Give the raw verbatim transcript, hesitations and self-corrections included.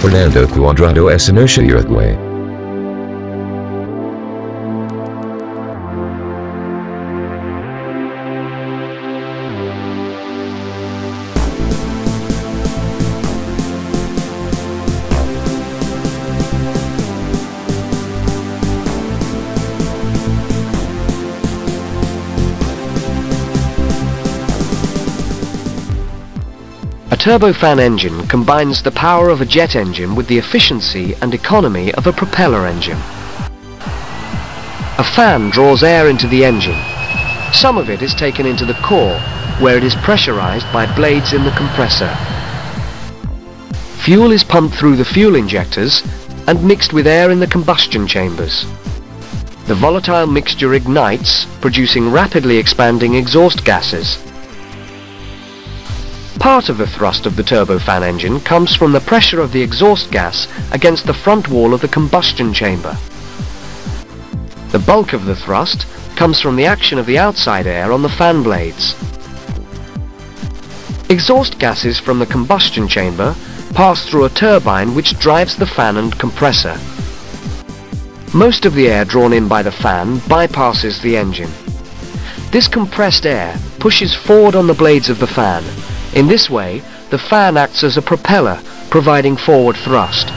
Fernando Cuadrado S. Inercia Uruguay. A turbofan engine combines the power of a jet engine with the efficiency and economy of a propeller engine. A fan draws air into the engine. Some of it is taken into the core, where it is pressurized by blades in the compressor. Fuel is pumped through the fuel injectors and mixed with air in the combustion chambers. The volatile mixture ignites, producing rapidly expanding exhaust gases. Part of the thrust of the turbofan engine comes from the pressure of the exhaust gas against the front wall of the combustion chamber. The bulk of the thrust comes from the action of the outside air on the fan blades. Exhaust gases from the combustion chamber pass through a turbine which drives the fan and compressor. Most of the air drawn in by the fan bypasses the engine. This compressed air pushes forward on the blades of the fan. In this way, the fan acts as a propeller, providing forward thrust.